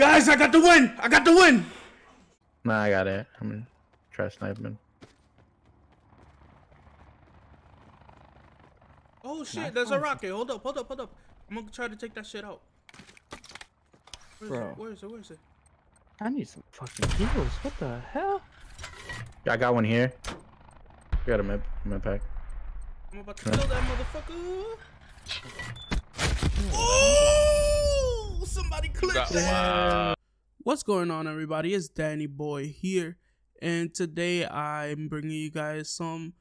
Guys, I got the win! I got the win! Nah, I got it. I'm gonna try sniping. Oh shit, there's a rocket. Hold up, hold up, hold up. I'm gonna try to take that shit out. Bro. Where is it? Where is it? I need some fucking heals. What the hell? I got one here. I got a med pack. I'm about to kill that motherfucker. Ooh! Somebody clipped that. What's going on, everybody? It's DanyBoy here, and today I'm bringing you guys some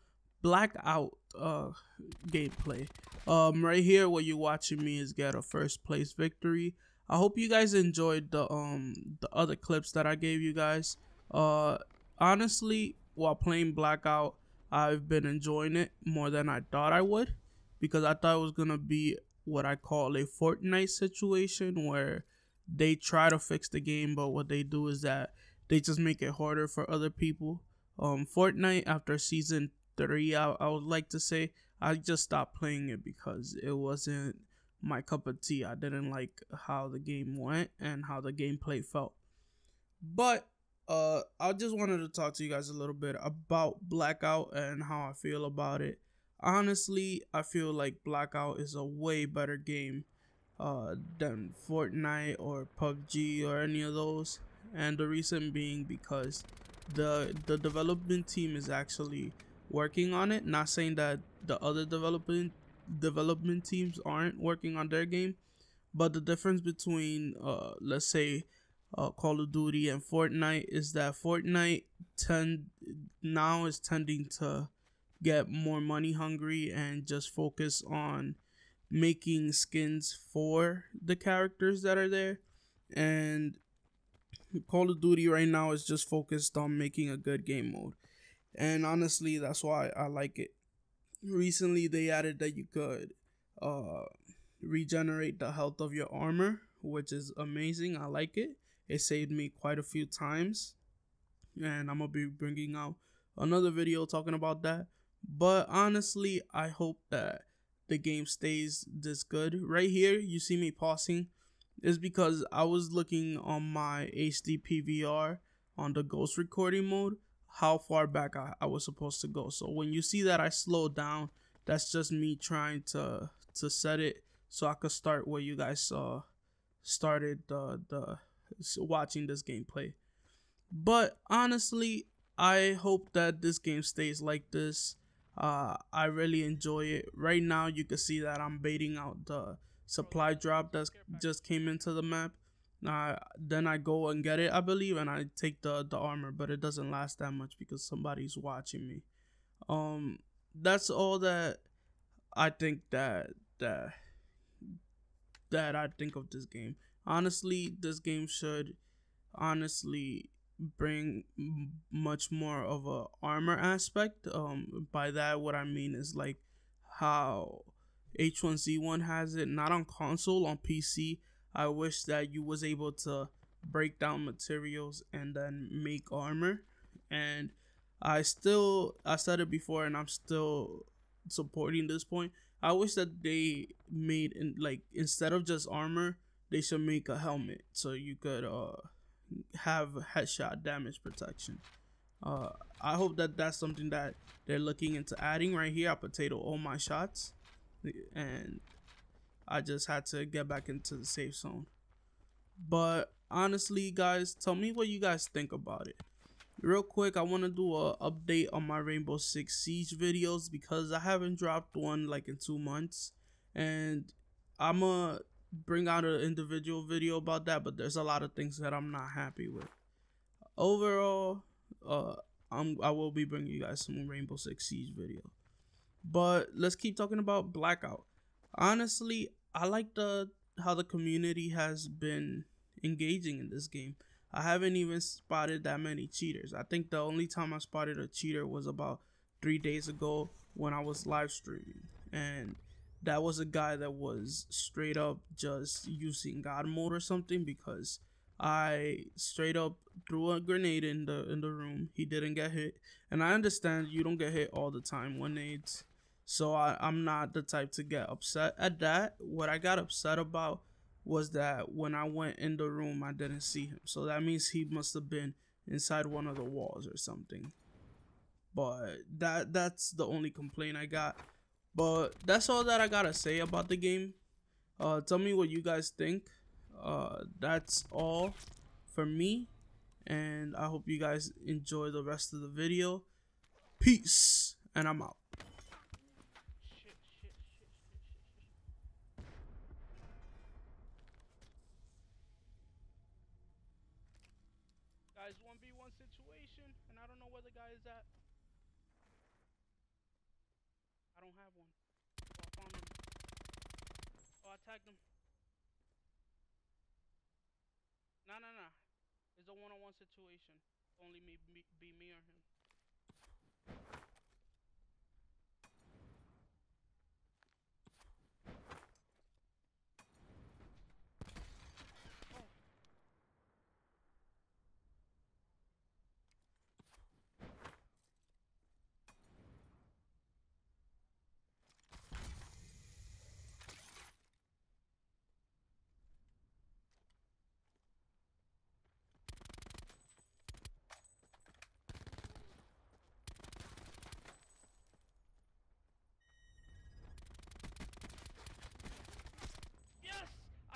Blackout gameplay. Right here, what you're watching me is get a first place victory. I hope you guys enjoyed the other clips that I gave you guys. Honestly, while playing Blackout, I've been enjoying it more than I thought I would, because I thought it was gonna be what I call a Fortnite situation, where they try to fix the game, but what they do is that they just make it harder for other people. Fortnite, after season 3, I would like to say, I just stopped playing it because it wasn't my cup of tea. I didn't like how the game went and how the gameplay felt. But I just wanted to talk to you guys a little bit about Blackout and how I feel about it. Honestly, I feel like Blackout is a way better game than Fortnite or PUBG or any of those, and the reason being because the development team is actually working on it. Not saying that the other development teams aren't working on their game, but the difference between let's say Call of Duty and Fortnite is that Fortnite is tending to get more money hungry and just focus on making skins for the characters that are there, and Call of Duty right now is just focused on making a good game mode. And honestly, that's why I like it. Recently they added that you could regenerate the health of your armor, which is amazing. I like it. It saved me quite a few times, and I'm gonna be bringing out another video talking about that. But honestly, I hope that the game stays this good. Right here, you see me pausing is because I was looking on my HD PVR on the ghost recording mode how far back I was supposed to go. So when you see that I slowed down, that's just me trying to set it so I could start where you guys saw started watching this gameplay. But honestly, I hope that this game stays like this. I really enjoy it. Right now you can see that I'm baiting out the supply drop that just came into the map. Then I go and get it, I believe, and I take the armor, but it doesn't last that much because somebody's watching me. That's all that I think that I think of this game. Honestly, this game should honestly bring much more of a armor aspect. By that, what I mean is like how H1Z1 has it, not on console, on PC. I wish that you was able to break down materials and then make armor. And I said it before, and I'm still supporting this point. I wish that they made, like, instead of just armor, they should make a helmet so you could have headshot damage protection. I hope that that's something that they're looking into adding. Right here, I potato all my shots, and I just had to get back into the safe zone. But honestly, guys, tell me what you guys think about it. Real quick, I want to do a update on my Rainbow Six Siege videos because I haven't dropped one like in 2 months, and I'm gonna bring out an individual video about that, but there's a lot of things that I'm not happy with. Overall, I will be bringing you guys some Rainbow Six Siege video. But let's keep talking about Blackout. Honestly, I like how the community has been engaging in this game. I haven't even spotted that many cheaters. I think the only time I spotted a cheater was about 3 days ago when I was live streaming, and that was a guy that was straight up just using God mode or something, because I straight up threw a grenade in the room. He didn't get hit, and I understand you don't get hit all the time when nades. So I'm not the type to get upset at that. What I got upset about was that when I went in the room, I didn't see him. So that means he must have been inside one of the walls or something. But that's the only complaint I got. But that's all that I gotta say about the game. Tell me what you guys think. That's all for me. And I hope you guys enjoy the rest of the video. Peace, and I'm out. Guys, 1v1 situation, and I don't know where the guy is at. I don't have one. Oh, I found him. Oh, I tagged him. Nah. It's a one-on-one situation. Only me or him.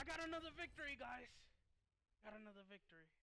Got another victory, guys. Got another victory.